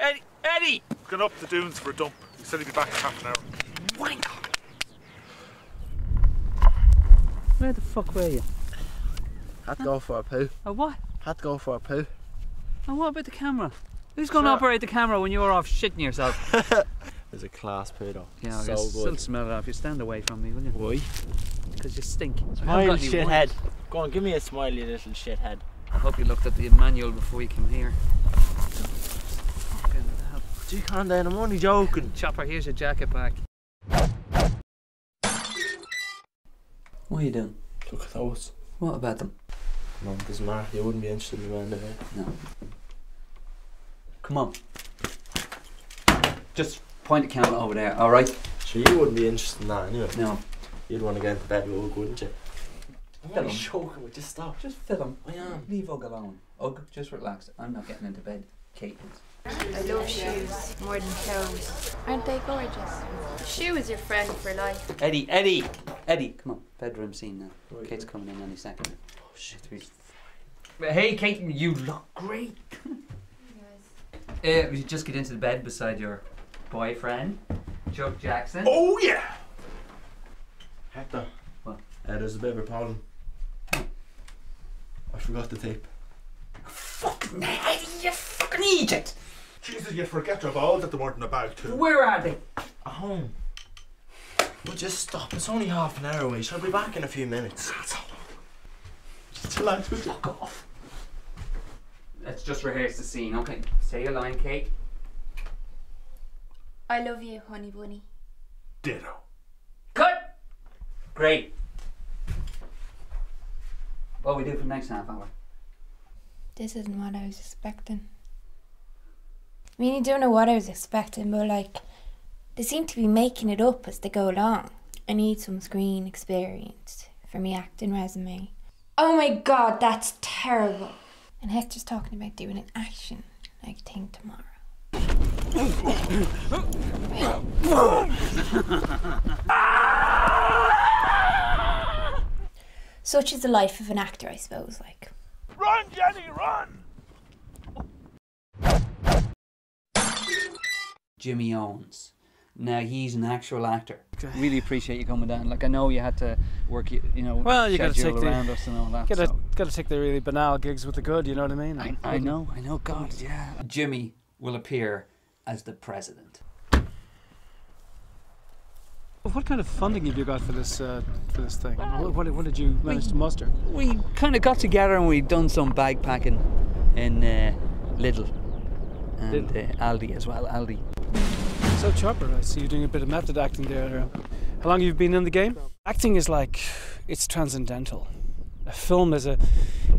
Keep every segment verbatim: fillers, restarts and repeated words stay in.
Eddie! Eddie! He's going up the dunes for a dump. He said he'd be back in half an hour. Wanker! Where the fuck were you? Had to huh? go for a poo. A what? Had to go for a poo. And what about the camera? Who's going sure. to operate the camera when you're off shitting yourself? There's a class poo though. Yeah, so I can still smell it off you. Stand away from me, will you? Why? Because you stink. Smile, shithead. Go on, give me a smiley little shithead. I hope you looked at the manual before you came here. Do you calm down? I'm only joking. Chopper, here's your jacket back. What are you doing? Look at those. What about them? No, it doesn't matter. You wouldn't be interested in around there. No. Come on. Just point the camera over there, alright? Sure, you wouldn't be interested in that anyway. No. You'd want to get into bed with Ugg, wouldn't you? I'm only joking, just stop. Just film. I am. Leave Ugg alone. Ugg, just relax. I'm not getting into bed. Kate is. I love shoes more than clothes. Aren't they gorgeous? Shoe is your friend for life. Eddie, Eddie, Eddie, come on. Bedroom scene now. Right. Kate's coming in any second. Oh shit, we. Hey, Kate, you look great. Yes. Uh, we should just get into the bed beside your boyfriend, Chuck Jackson. Oh yeah. Hector. What? Uh, there's a bit of a problem. Hmm. I forgot the tape. Fucking Eddie, you fucking idiot! Jesus, you forget your balls that they weren't in a bag too. Where are they? At home. Well, just stop. It's only half an hour away. Shall I be back in a few minutes? That's all. Just relax, will you? Fuck off. Let's just rehearse the scene, okay? Say your line, Kate. I love you, honey bunny. Ditto. Cut! Great. What we do for the next half hour? This isn't what I was expecting. I mean, I don't know what I was expecting, but like, they seem to be making it up as they go along. I need some screen experience for me acting resume. Oh my God, that's terrible. And Hector's talking about doing an action, like thing tomorrow. Such is the life of an actor, I suppose, like. Run, Jenny, run! Jimmy Owens. Now he's an actual actor. Really appreciate you coming down. Like I know you had to work, you know, well, you gotta take around the, us and all that. Gotta so. gotta take the really banal gigs with the good. You know what I mean? I, I know, I know. God, yeah. Jimmy will appear as the president. What kind of funding have you got for this uh, for this thing? Well, what, what did you manage we, to muster? We kind of got together and we done some bag packing in uh, Lidl and Lidl. Uh, Aldi as well. Aldi. So Chopper, I see you're doing a bit of method acting there. How long have you been in the game? Acting is like it's transcendental. A film is a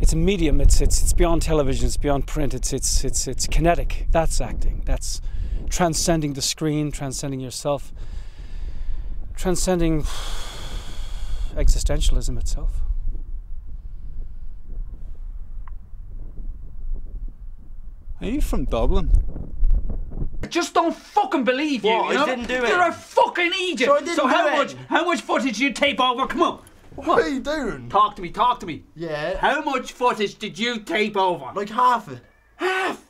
it's a medium. It's it's it's beyond television. It's beyond print. It's it's it's it's kinetic. That's acting. That's transcending the screen, transcending yourself. Transcending existentialism itself. Are you from Dublin? I just don't fucking believe you. What? You know? I didn't do it. You're a fucking idiot. So, I didn't so how do much? It. How much footage did you tape over? Come on. What? What are you doing? Talk to me. Talk to me. Yeah. How much footage did you tape over? Like half it. Half.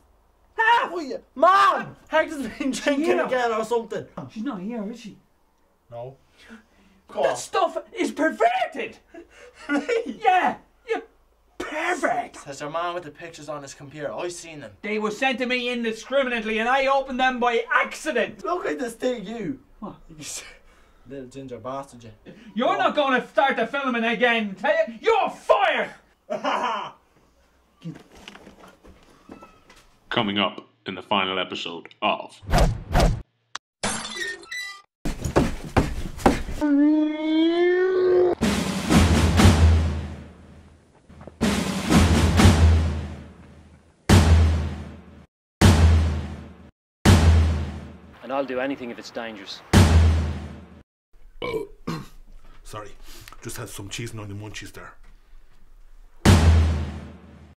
Half. What are you? Mom, Hector's been drinking again or something. She's not here, is she? No. Go that on. Stuff is perverted! Yeah, you pervert! Says your man with the pictures on his computer. I seen them. They were sent to me indiscriminately and I opened them by accident. Look at this thing, you. What? Little ginger bastard, you. You're Go not going to start the filming again, tell you. You're fired! Coming up in the final episode of... And I'll do anything if it's dangerous. Sorry, just had some cheese and onion munchies there.